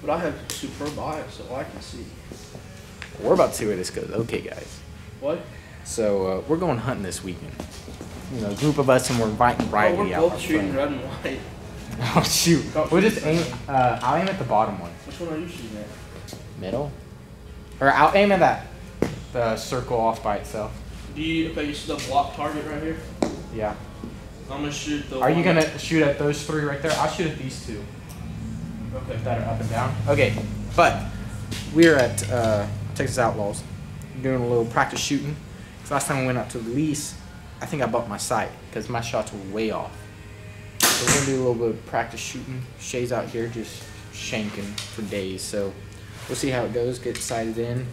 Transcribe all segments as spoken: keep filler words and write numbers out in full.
But I have superb eyes, so I can see. We're about to see where this goes. Okay, guys. What? So uh, we're going hunting this weekend. You know, a group of us, and we're inviting Riley oh, we're out. We're both shooting red and white. Oh, shoot. We'll just aim. Uh, I'll aim at the bottom one. Which one are you shooting at? Middle? Or I'll aim at that. The circle off by itself. Do you, okay, you see the block target right here? Yeah. I'm going to shoot the Are you going to shoot at those three right there? I'll shoot at these two. Okay. That are up and down. Okay. But we're at uh, Texas Outlaws doing a little practice shooting. Because last time we went out to the lease, I think I bumped my sight because my shots were way off. So we're going to do a little bit of practice shooting. Shay's out here just shanking for days. So we'll see how it goes. Get sighted in.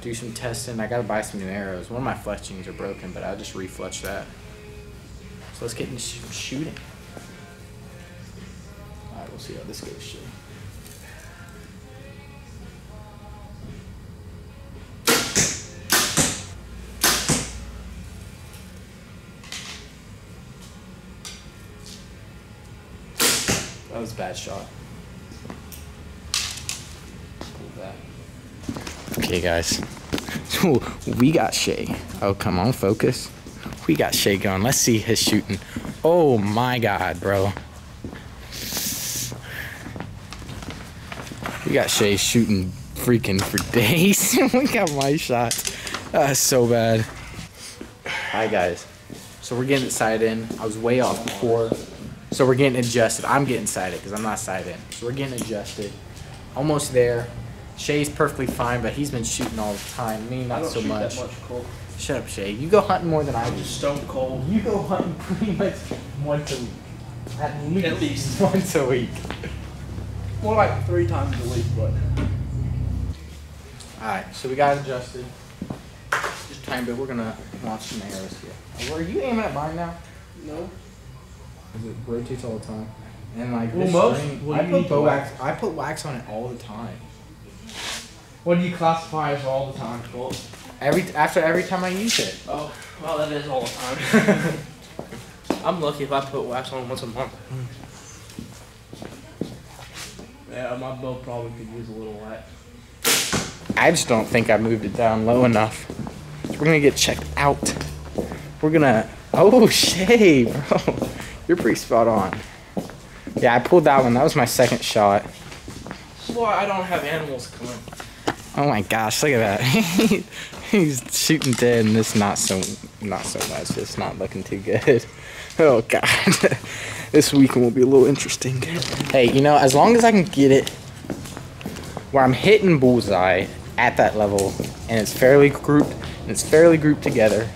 Do some testing. I gotta buy some new arrows. One of my fletchings are broken, but I'll just re-fletch that. So let's get into sh shooting. All right, we'll see how this goes. Shit. That was a bad shot. Pull that. Okay, guys, we got Shay. Oh, come on, focus. We got Shay going. Let's see his shooting. Oh, my God, bro. We got Shay shooting freaking for days. We got my shot. That's so bad. Hi, guys. So we're getting sighted in. I was way off before. So we're getting adjusted. I'm getting sighted because I'm not sighted in. So we're getting adjusted. Almost there. Shay's perfectly fine, but he's been shooting all the time. Me, not I don't so shoot much. That much cold. Shut up, Shay. You go hunting more than I do. I'm just stone cold. You go hunting pretty much once a week. At least, At least. once a week. More like three times a week, but. Alright, so we got adjusted. Just time, but we're going to launch some arrows here. Are you aiming at mine now? No. It rotates all the time. And like well, this most, string, well, I, put put wax. Wax. I put wax on it all the time. What do you classify as all the time, Cole? Every after every time I use it. Oh, well, that is all the time. I'm lucky if I put wax on once a month. Yeah, my bow probably could use a little wax. I just don't think I moved it down low enough. So we're gonna get checked out. We're gonna. Oh, Shay, bro, you're pretty spot on. Yeah, I pulled that one. That was my second shot. That's why I don't have animals coming. Oh my gosh, look at that. He's shooting dead and it's not so not so much. It's not looking too good. Oh God. This weekend will be a little interesting. Hey, you know, as long as I can get it where I'm hitting bullseye at that level and it's fairly grouped and it's fairly grouped together,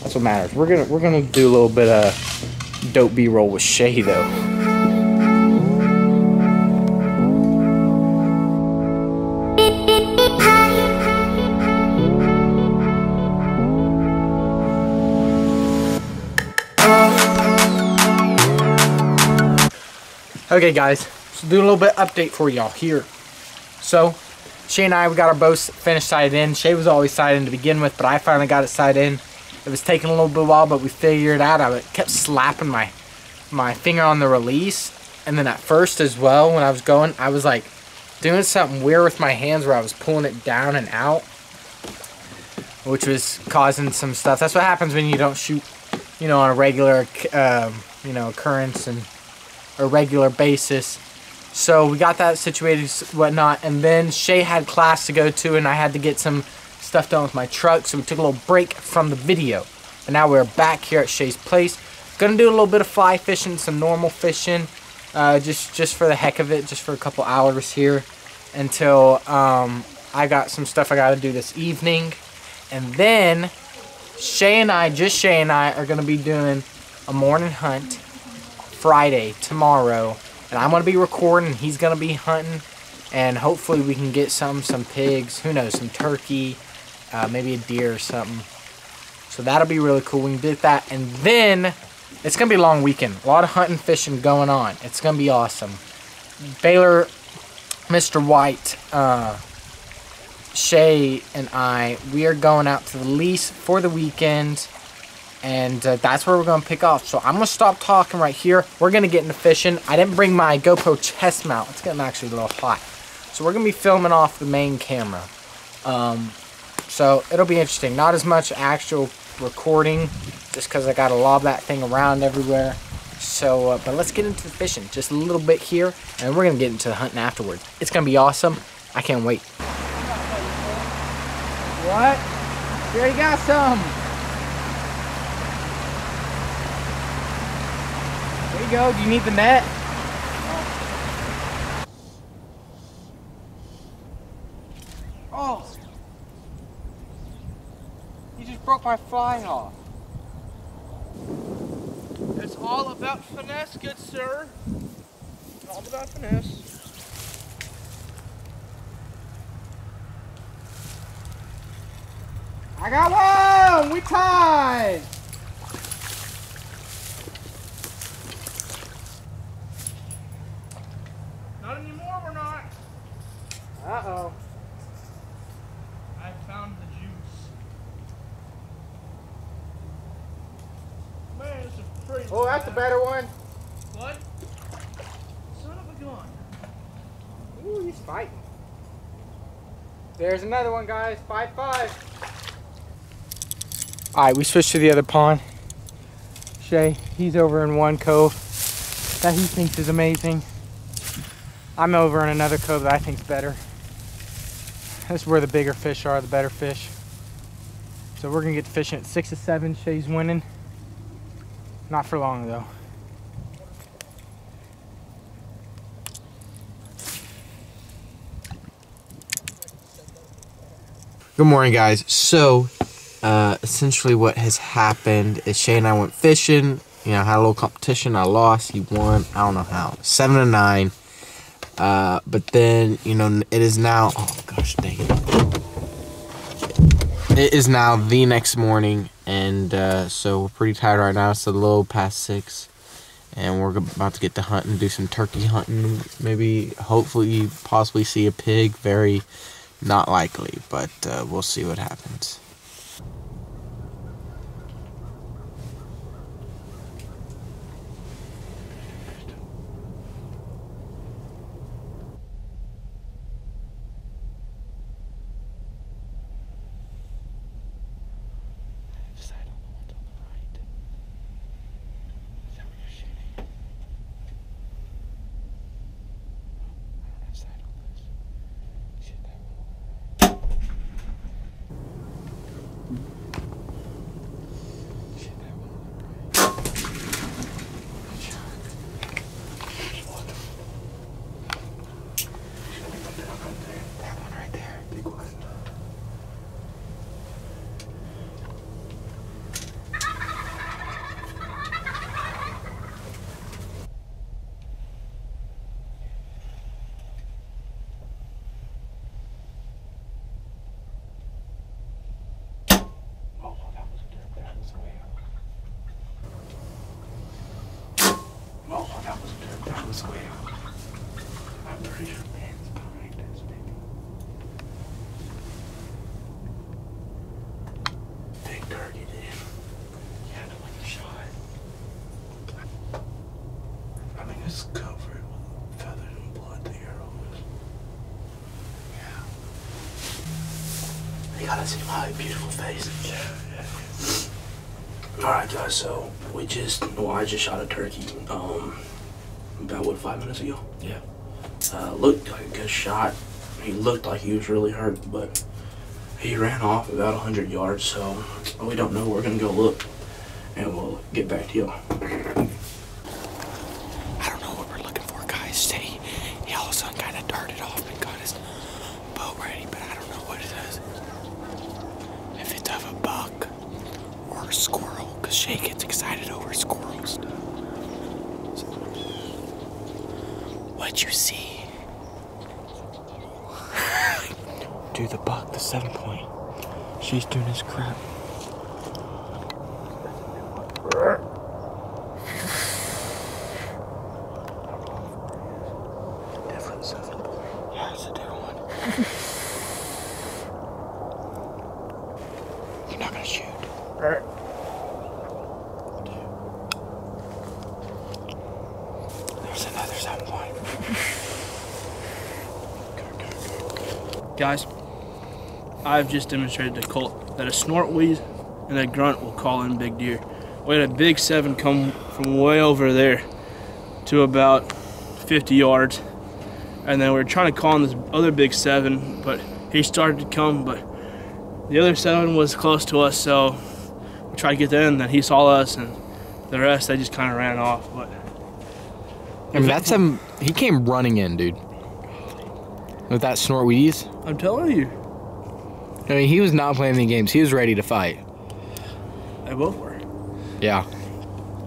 that's what matters. We're gonna we're gonna do a little bit of dope B-roll with Shay though. Okay, guys, so do a little bit of update for y'all here. So, Shay and I, we got our bows finished sighted in. Shay was always sighted in to begin with, but I finally got it sighted in. It was taking a little bit while, but we figured it out. I kept slapping my my finger on the release. And then at first as well, when I was going, I was like doing something weird with my hands where I was pulling it down and out, which was causing some stuff. That's what happens when you don't shoot, you know, on a regular, um, you know, occurrence and a regular basis. So we got that situated, whatnot, and then Shay had class to go to and I had to get some stuff done with my truck, so we took a little break from the video. And now we're back here at Shay's place. Gonna do a little bit of fly fishing, some normal fishing, uh, just just for the heck of it, just for a couple hours here until um, I got some stuff I gotta do this evening. And then Shay and I, just Shay and I, are gonna be doing a morning hunt Friday, tomorrow, and I'm going to be recording, he's going to be hunting, and hopefully we can get some, some pigs, who knows, some turkey, uh, maybe a deer or something. So that'll be really cool. We can do that, and then it's going to be a long weekend. A lot of hunting, fishing going on. It's going to be awesome. Baylor, Mister White, uh, Shay, and I, we are going out to the lease for the weekend. and uh, that's where we're gonna pick off. So I'm gonna stop talking right here. We're gonna get into fishing. I didn't bring my GoPro chest mount. It's getting actually a little hot. So we're gonna be filming off the main camera. Um, so it'll be interesting. Not as much actual recording, just cause I gotta lob that thing around everywhere. So, uh, but let's get into the fishing just a little bit here, and we're gonna get into the hunting afterwards. It's gonna be awesome. I can't wait. What? You already got some. There you go. Do you need the net? Oh! You just broke my fly off. It's all about finesse, good sir. It's all about finesse. I got one! We tied! Not anymore, we're not. Uh-oh. I found the juice. Man, this is pretty. Oh, that's a better one. What? Son of a gun. Ooh, he's fighting. There's another one, guys. Five, five. Alright, we switched to the other pond. Shay, he's over in one cove that he thinks is amazing. I'm over in another cove that I think's better. That's where the bigger fish are, the better fish. So we're gonna get to fishing at six to seven. Shay's winning. Not for long though. Good morning, guys. So Uh, essentially what has happened is Shay and I went fishing, you know, had a little competition, I lost, he won, I don't know how, seven to nine, uh, but then, you know, it is now, oh gosh dang it, it is now the next morning, and uh, so we're pretty tired right now. It's a little past six, and we're about to get to hunting, do some turkey hunting, maybe, hopefully, possibly see a pig, very not likely, but uh, we'll see what happens. See my beautiful face. Yeah, yeah, yeah. Alright guys, so we just, well I just shot a turkey um, about what, five minutes ago? Yeah. Uh, looked like a good shot. He looked like he was really hurt, but he ran off about a hundred yards, so we don't know. We're going to go look, and we'll get back to y'all. I don't know what we're looking for, guys. Steady. He all of a sudden kind of darted off and got his boat ready, but I don't know what it is. If it's of a buck or a squirrel, because Shay gets excited over squirrels. So, what'd you see? Do the buck, the seven point. She's doing his crap. Different seven point. Yeah, it's a different one. You're not gonna shoot. Guys, I've just demonstrated to Colt that a snort wheeze and a grunt will call in big deer. We had a big seven come from way over there to about fifty yards, and then we were trying to call in this other big seven, but he started to come, but the other seven was close to us, so we tried to get in, then he saw us, and the rest, they just kind of ran off. But I mean, that's him. He came running in, dude, with that snort wheeze. I'm telling you. I mean, he was not playing any games. He was ready to fight. They both were. Yeah.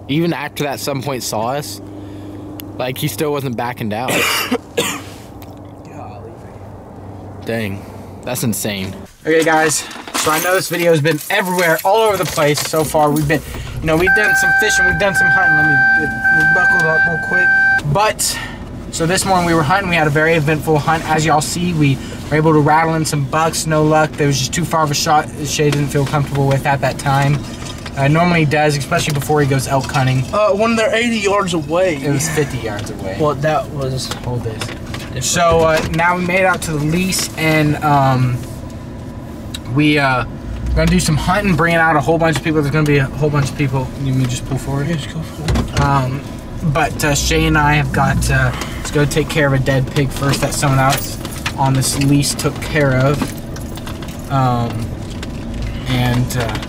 Even after that some point saw us, like, he still wasn't backing down. Golly. Dang. That's insane. Okay, guys. So I know this video has been everywhere, all over the place so far. We've been, you know, we've done some fishing. We've done some hunting. Let me get buckled up real quick. But, so this morning we were hunting. We had a very eventful hunt. As y'all see, we were able to rattle in some bucks. No luck. There was just too far of a shot Shay didn't feel comfortable with at that time. Uh, normally he does, especially before he goes elk hunting. Uh, when they're eighty yards away. It was fifty yards away. Well, that was, hold this. Different. So uh, now we made it out to the lease, and um, we, uh, we're gonna do some hunting, bringing out a whole bunch of people. There's gonna be a whole bunch of people. You mean just pull forward? Yeah, just go forward. Um, but uh, Shay and I have got to uh, let's go take care of a dead pig first that someone else on this lease took care of. Um, and, uh,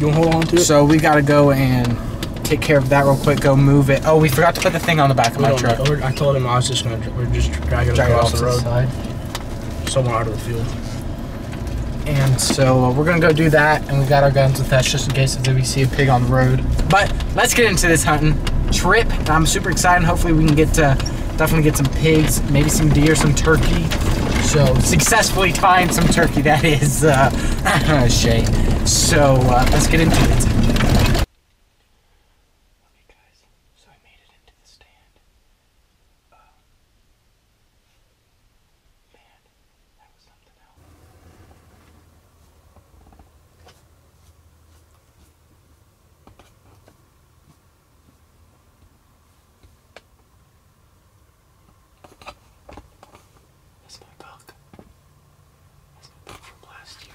You want to hold on to it? So we got to go and take care of that real quick, go move it. Oh, we forgot to put the thing on the back of we my truck. Know. I told him I was just going to, we're just dragging Drag it across it the road, side. Somewhere out of the field. And so uh, we're going to go do that, and we got our guns with us just in case if we see a pig on the road. But let's get into this hunting trip. I'm super excited. Hopefully we can get to, definitely get some pigs, maybe some deer, some turkey. So successfully tying some turkey, that is uh, Shay. So uh, let's get into it. Okay, guys, so I made it into the stand. Uh, man, that was something else. That's my buck. That's my buck from last year.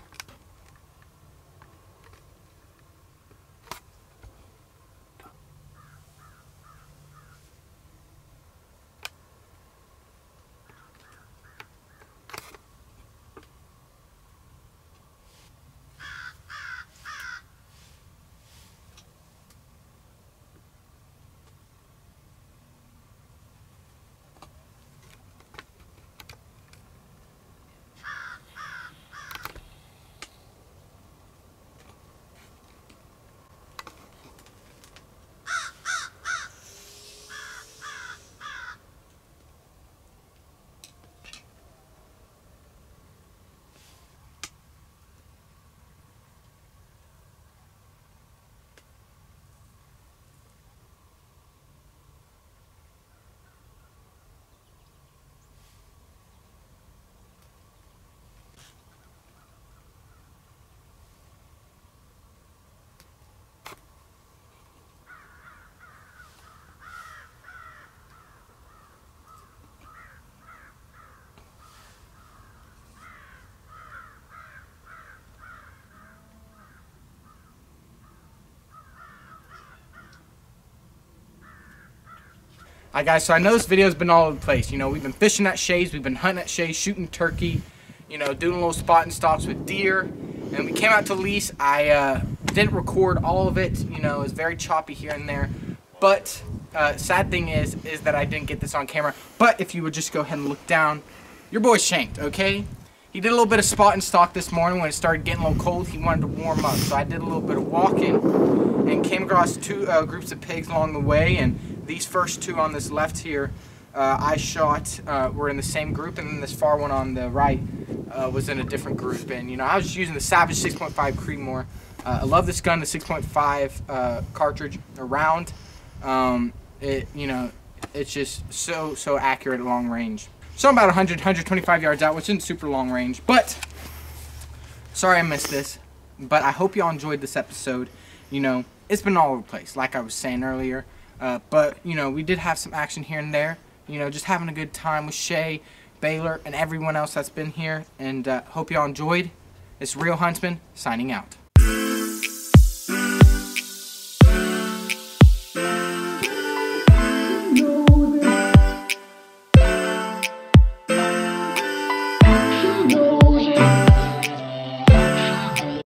Alright, guys, so I know this video's been all over the place. You know, we've been fishing at Shay's, we've been hunting at Shay's, shooting turkey, you know, doing little spotting stops with deer. And we came out to lease. I uh, didn't record all of it. You know, it was very choppy here and there. But uh, sad thing is, is that I didn't get this on camera. But if you would just go ahead and look down, your boy shanked, okay? He did a little bit of spot and stalk this morning. When it started getting a little cold, he wanted to warm up. So I did a little bit of walking and came across two uh, groups of pigs along the way. And these first two on this left here, uh, I shot, uh, were in the same group, and then this far one on the right uh, was in a different group. And, you know, I was just using the Savage six point five Creedmoor. Uh, I love this gun, the six point five uh, cartridge round. Um, it, you know, it's just so, so accurate at long range. So I'm about one hundred, one twenty-five yards out, which isn't super long range, but sorry I missed this. But I hope y'all enjoyed this episode. You know, it's been all over the place, like I was saying earlier. Uh, but, you know, we did have some action here and there. You know, just having a good time with Shay, Baylor, and everyone else that's been here. And uh, hope y'all enjoyed. It's Real Huntsman signing out.